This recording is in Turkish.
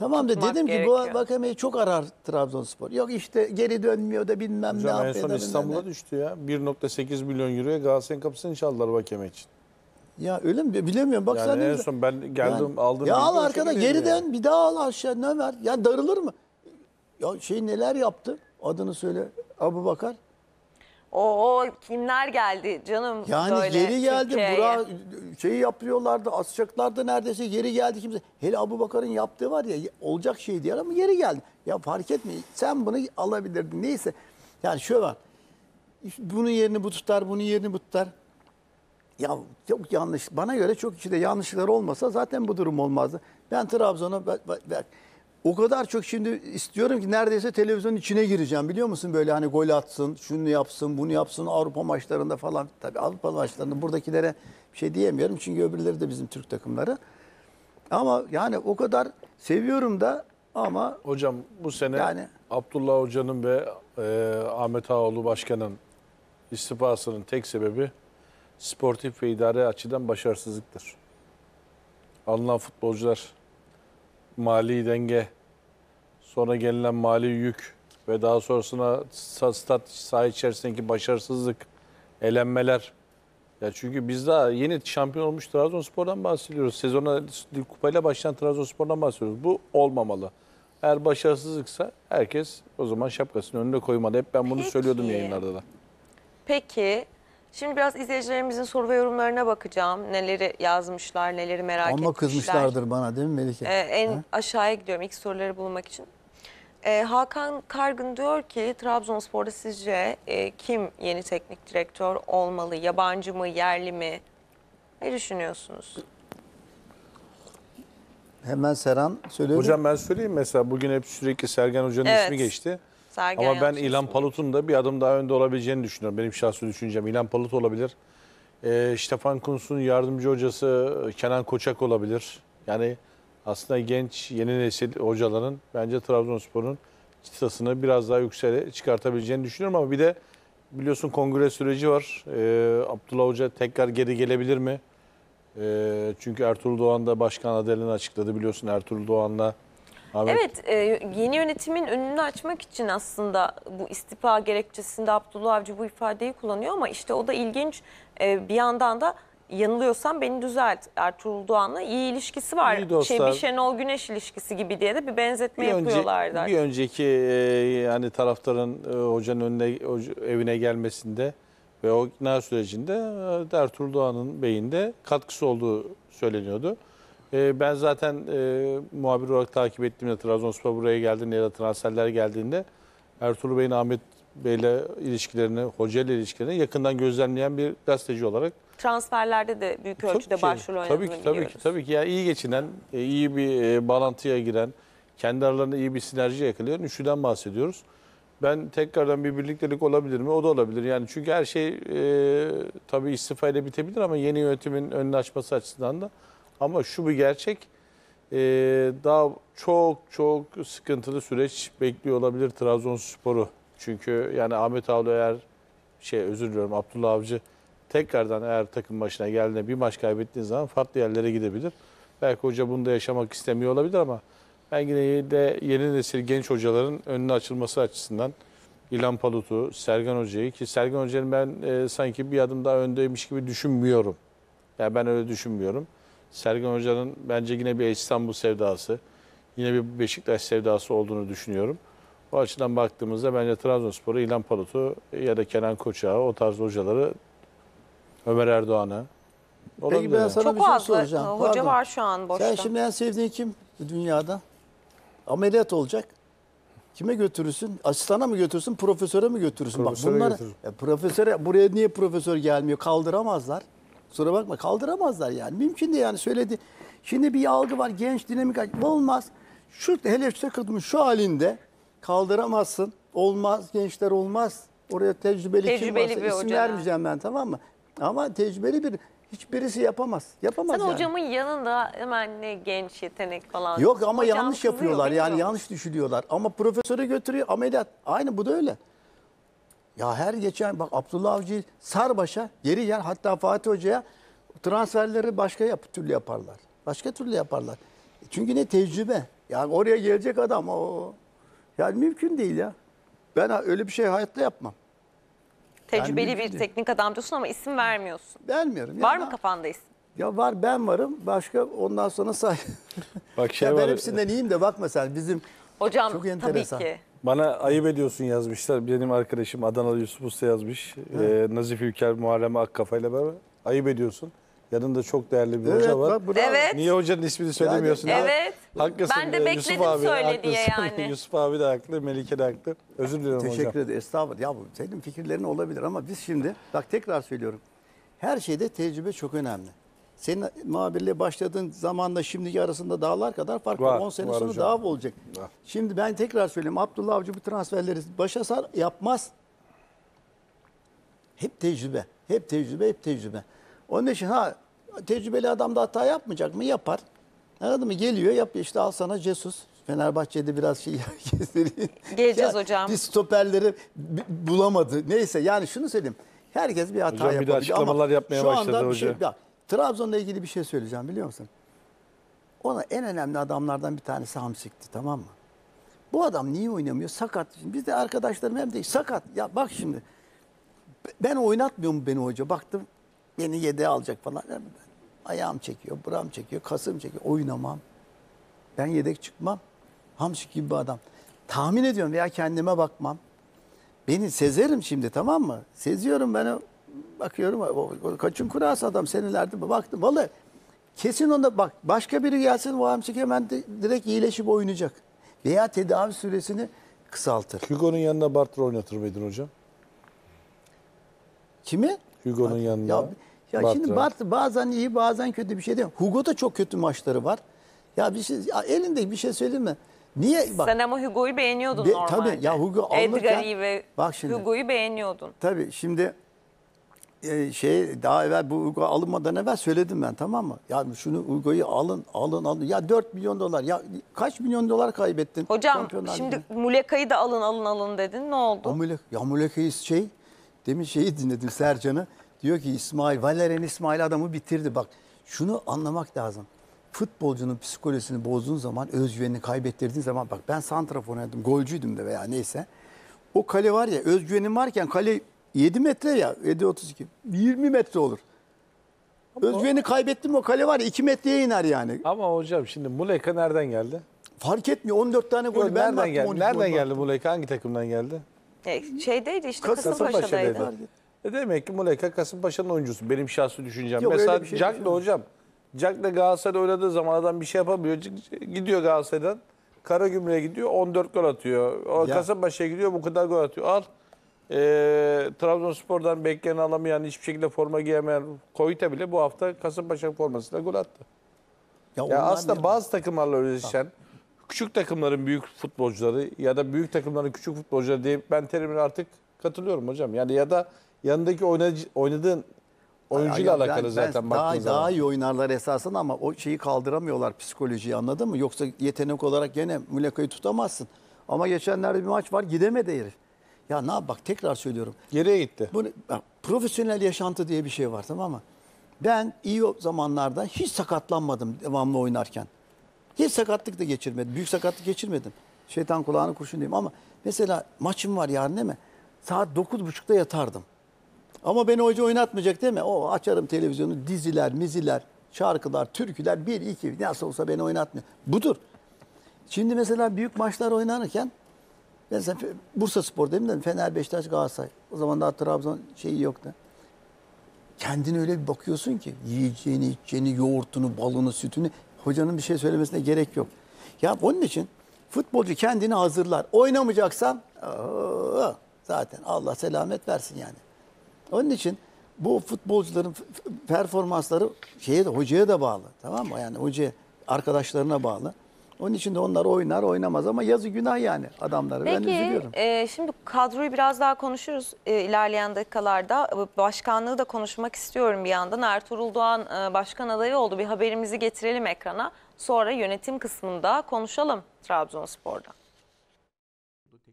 Tamam da dedim ki bu Vakame'yi çok arar Trabzonspor. Yok işte geri dönmüyor da bilmem hocam, ne yapıyor. En son İstanbul'a düştü ya. 1,8 milyon euroya Galatasaray'ın kapısını çaldılar Vakeme için. Ya öyle mi? Bilemiyorum. Bak yani sen en son ben geldim yani, aldım. Ya al arkada geri dön yani. Bir daha al aşağı ne ver? Ya darılır mı? Ya şey neler yaptı? Adını söyle. Abubakar. O kimler geldi canım yani böyle. Yani geri geldi. Burak şeyi yapıyorlardı. Asacaklardı neredeyse. Geri geldi kimse. Hele Abubakar'ın yaptığı var ya olacak şey diyor ama geri geldi. Ya fark etme. Sen bunu alabilirdin. Neyse. Yani şöyle var. Bunun yerini bu tutar. Bunun yerini bu tutar. Ya çok yanlış. Bana göre çok içinde yanlışlar olmasa zaten bu durum olmazdı. Ben Trabzon'a o kadar çok şimdi istiyorum ki neredeyse televizyonun içine gireceğim. Biliyor musun böyle hani gol atsın, şunu yapsın, bunu yapsın Avrupa maçlarında falan. Tabii Avrupa maçlarında buradakilere bir şey diyemiyorum. Çünkü öbürleri de bizim Türk takımları. Ama yani o kadar seviyorum da ama... Hocam bu sene yani, Abdullah Hoca'nın ve Ahmet Ağaoğlu Başkan'ın istifasının tek sebebi sportif ve idare açıdan başarısızlıktır. Alınan futbolcular, mali denge, sonra gelinen mali yük ve daha sonrasına stat saha içerisindeki başarısızlık, elenmeler. Ya çünkü biz daha yeni şampiyon olmuş Trabzonspor'dan bahsediyoruz. Sezona kupayla başlayan Trabzonspor'dan bahsediyoruz. Bu olmamalı. Eğer başarısızlıksa herkes o zaman şapkasını önüne koymalı. Hep ben bunu söylüyordum yayınlarda da. Peki... Şimdi biraz izleyicilerimizin soru ve yorumlarına bakacağım. Neleri yazmışlar, neleri merak etmişler. Ama kızmışlardır bana değil mi Melike? Aşağıya gidiyorum ilk soruları bulmak için. Hakan Kargın diyor ki Trabzonspor'da sizce kim yeni teknik direktör olmalı? Yabancı mı, yerli mi? Ne düşünüyorsunuz? Hemen Serhan söylüyorum. Hocam ben söyleyeyim mesela bugün hep sürekli Sergen Hoca'nın ismi geçti. Sergen ama ben İlhan Palut'un da bir adım daha önde olabileceğini düşünüyorum. Benim şahsi düşüncem İlhan Palut olabilir. Stefan Kunsun yardımcı hocası Kenan Koçak olabilir. Yani aslında genç yeni nesil hocaların bence Trabzonspor'un çıtasını biraz daha yükseğe çıkartabileceğini düşünüyorum. Ama bir de biliyorsun kongre süreci var. Abdullah Hoca tekrar geri gelebilir mi? Çünkü Ertuğrul Doğan da başkan adaylığını açıkladı biliyorsun Ertuğrul Doğan'la. Ahmet. Evet, yeni yönetimin önünü açmak için aslında bu istifa gerekçesinde Abdullah Avcı bu ifadeyi kullanıyor ama işte o da ilginç. Bir yandan da yanılıyorsam beni düzelt. Ertuğrul Doğan'la iyi ilişkisi var. İyi dostlar, bir Şenol Güneş ilişkisi gibi diye de bir benzetme yapıyorlardı. Bir önceki yani taraftarın hocanın evine gelmesinde ve o ikna sürecinde Ertuğrul Doğan'ın beyinde katkısı olduğu söyleniyordu. Ben zaten muhabir olarak takip ettiğimde Trabzonspor buraya geldiğinde ya da transferler geldiğinde Ertuğrul Bey'in Ahmet Bey'le ilişkilerini, hocayla ilişkilerini yakından gözlemleyen bir gazeteci olarak. Transferlerde de büyük ölçüde başrol oynadığını biliyoruz. Tabii ki. Yani iyi geçinen, iyi bir bağlantıya giren, kendi aralarında iyi bir sinerji yakalayan üçlüden bahsediyoruz. Ben tekrardan bir birliktelik olabilir mi? O da olabilir. Yani çünkü her şey tabii istifayla bitebilir ama yeni yönetimin önünü açması açısından da. Ama şu bir gerçek, daha çok sıkıntılı süreç bekliyor olabilir Trabzonspor'u. Çünkü yani Ahmet Ağaoğlu eğer, Abdullah Avcı tekrardan eğer takım başına geldiğinde bir maç kaybettiği zaman farklı yerlere gidebilir. Belki hoca bunu da yaşamak istemiyor olabilir ama ben yine de yeni nesil genç hocaların önüne açılması açısından İlhan Palut'u, Sergen Hoca'yı ki Sergen Hoca'nın ben sanki bir adım daha öndeymiş gibi düşünmüyorum. Yani ben öyle düşünmüyorum. Sergen Hoca'nın bence yine bir İstanbul sevdası, yine bir Beşiktaş sevdası olduğunu düşünüyorum. O açıdan baktığımızda bence Trabzonspor'u, İlhan Palut'u ya da Kenan Koçak'ı, o tarz hocaları, Ömer Erdoğan'ı. Peki ben sana bir şey soracağım. Çok fazla hoca var şu an boşta. Sen şimdi en sevdiğin kim dünyada? Ameliyat olacak. Kime götürürsün? Asistana mı götürürsün, profesöre mi götürürsün? Profesöre bak bunları, profesöre, buraya niye profesör gelmiyor? Kaldıramazlar. Kusura bakma kaldıramazlar yani. Mümkün değil yani söyledi. Şimdi bir algı var genç dinamik olmaz. Şu hele sıkılmış şu halinde kaldıramazsın. Olmaz gençler olmaz. Oraya tecrübeli kim varsa isim vermeyeceğim ben tamam mı? Ama tecrübeli bir hiçbirisi yapamaz. Sen yani. Hocamın yanında hemen ne genç yetenek falan. Yok ama hocam yanlış yapıyorlar yani yanlış düşünüyorlar. Ama profesöre götürüyor ameliyat. Aynı bu da öyle. Ya her geçen bak Abdullah Avcı'yı Sarbaş'a geri gel hatta Fatih Hoca'ya transferleri başka türlü yaparlar. Çünkü ne tecrübe. Yani oraya gelecek adam o. Yani mümkün değil ya. Ben öyle bir şey hayatta yapmam. Tecrübeli bir teknik adam diyorsun ama isim vermiyorsun. Vermiyorum. Var mı kafanda isim? Ya var, ben varım. Başka ondan sonra say. Bak şey ya var. Ben hepsinden iyiyim de bak mesela bizim hocam, çok enteresan. Tabii ki. Bana ayıp ediyorsun yazmışlar. Benim arkadaşım Adanalı Yusuf Usta yazmış. Nazif Ülker, Muharrem Akkafa ile beraber. Ayıp ediyorsun. Yanında çok değerli bir hoca var. Bak, evet. Niye hocanın ismini söylemiyorsun? Yani, evet. Haklısın. Ben de Yusuf bekledim abi, söyle haklısın diye yani. Yusuf abi de haklı, Melike de haklı. Özür dilerim hocam. Teşekkür ederim. Estağfurullah. Ya bu senin fikirlerin olabilir ama biz şimdi bak tekrar söylüyorum. Her şeyde tecrübe çok önemli. Senin muhabirliğe başladığın zamanla şimdiki arasında dağlar kadar fark var. 10 sene sonra daha olacak. Var. Şimdi ben tekrar söyleyeyim. Abdullah Avcı bu transferleri başa sar yapmaz. Hep tecrübe. Hep tecrübe, hep tecrübe. Onun için tecrübeli adam da hata yapmayacak mı? Yapar. Anladın mı? Geliyor, yapıyor. İşte al sana Jesus. Fenerbahçe'de biraz şey göstereyim. Geleceğiz ya, hocam. Biz stoperleri bulamadı. Neyse yani şunu söyleyeyim. Herkes bir hata hocam, yapabiliyor. Bir de açıklamalar ama yapmaya başladı hoca. Trabzon'la ilgili bir şey söyleyeceğim biliyor musun? Ona en önemli adamlardan bir tanesi Hamšík'ti, tamam mı? Bu adam niye oynamıyor? Sakat. Şimdi biz de arkadaşlarım hem de sakat. Ya bak şimdi. Ben oynatmıyor mu beni hoca? Baktım. Beni yedeğe alacak falan. Ayağım çekiyor, buram çekiyor, kasım çekiyor. Oynamam. Ben yedek çıkmam. Hamšík gibi bir adam. Tahmin ediyorum veya kendime bakmam. Beni sezerim şimdi, tamam mı? Seziyorum ben. Bakıyorum kaçın kurası adam senelerde baktım. Vallahi kesin onda bak başka biri gelsin bu Hamšík hemen direkt iyileşip oynayacak. Veya tedavi süresini kısaltır. Hugo'nun yanına Bartra oynatır mıydın hocam? Kimi? Hugo'nun yanına. Ya Bartra. Şimdi Bartra bazen iyi bazen kötü bir şey değil. Hugo'da çok kötü maçları var. Ya bir şey ya elinde bir şey söyleyeyim mi? Niye bak? Sen ama Hugo'yu beğeniyordun normalde. Tabii ya Hugo alırken. Edgar Ive Hugo'yu beğeniyordun. Tabii şimdi daha evvel bu Hugo alınmadan evvel söyledim ben, tamam mı? Yani şunu Hugo'yu alın. Ya 4 milyon dolar. Ya kaç milyon dolar kaybettin? Hocam şimdi Muleka'yı da alın dedin. Ne oldu? Ya Muleka'yı dinledim Sercan'ı. Diyor ki İsmail, Valérien Ismaël adamı bitirdi. Bak şunu anlamak lazım. Futbolcunun psikolojisini bozduğun zaman, özgüvenini kaybettirdiğin zaman bak ben santrafor oynadım, golcüydüm de veya neyse. O kale var ya, özgüvenin varken kale 7 metre ya, 7.32. 20 metre olur. Özgüveni kaybettim, o kale var ya 2 metreye iner yani. Ama hocam şimdi Muleka nereden geldi? Fark etmiyor, 14 tane golü ben attım. Nereden geldi Muleka? Hangi takımdan geldi? Şeydeydi işte, Kasımpaşa'daydı. Demek ki Muleka Kasımpaşa'nın oyuncusu. Benim şahsi düşüncem. Yok, mesela Cank'la hocam. Cank'la Galatasaray'da oynadığı zaman adam bir şey yapamıyor. Gidiyor Galatasaray'dan. Kara Gümrük'e gidiyor, 14 gol atıyor. Kasımpaşa'ya gidiyor, bu kadar gol atıyor. Al. Trabzonspor'dan bekleyeni alamayan, hiçbir şekilde forma giyemeyen Koyuta bile bu hafta Kasımpaşa formasıyla gol attı. Ya aslında bazı takımlarla özdeşen, küçük takımların büyük futbolcuları ya da büyük takımların küçük futbolcuları diye ben terimine artık katılıyorum hocam. Yani ya da yanındaki oynadığın oyuncuyla alakalı zaten baktığınız zaman. Daha iyi oynarlar esasında ama o şeyi kaldıramıyorlar, psikolojiyi, anladın mı? Yoksa yetenek olarak gene Muleka'yı tutamazsın. Ama geçenlerde bir maç var, gidemedi herif. Ya ne yap bak tekrar söylüyorum. Geriye gitti. Bunu, profesyonel yaşantı diye bir şey var, tamam mı? Ben iyi zamanlarda hiç sakatlanmadım devamlı oynarken. Hiç sakatlık da geçirmedim. Büyük sakatlık geçirmedim. Şeytan kulağını kurşun diyeyim ama mesela maçım var yarın değil mi? Saat 9.30'da yatardım. Ama beni hoca oynatmayacak değil mi? O açarım televizyonu, diziler, miziler, şarkılar, türküler 1-2 nasıl olsa beni oynatmıyor. Budur. Şimdi mesela büyük maçlar oynanırken mesela Bursaspor değil mi? Fener, Beşiktaş, Galatasaray. O zaman daha Trabzon şeyi yoktu. Kendine öyle bir bakıyorsun ki yiyeceğini, içeceğini, yoğurtunu, balını, sütünü hocanın bir şey söylemesine gerek yok. Ya onun için futbolcu kendini hazırlar. Oynamayacaksan zaten Allah selamet versin yani. Onun için bu futbolcuların performansları hocaya da bağlı. Tamam mı? Yani hoca arkadaşlarına bağlı. Onun için de onlar oynar oynamaz ama yazı günah yani adamları. Peki, ben üzülüyorum. Şimdi kadroyu biraz daha konuşuruz ilerleyen dakikalarda. Başkanlığı da konuşmak istiyorum bir yandan. Ertuğrul Doğan başkan adayı oldu. Bir haberimizi getirelim ekrana. Sonra yönetim kısmında konuşalım Trabzonspor'da.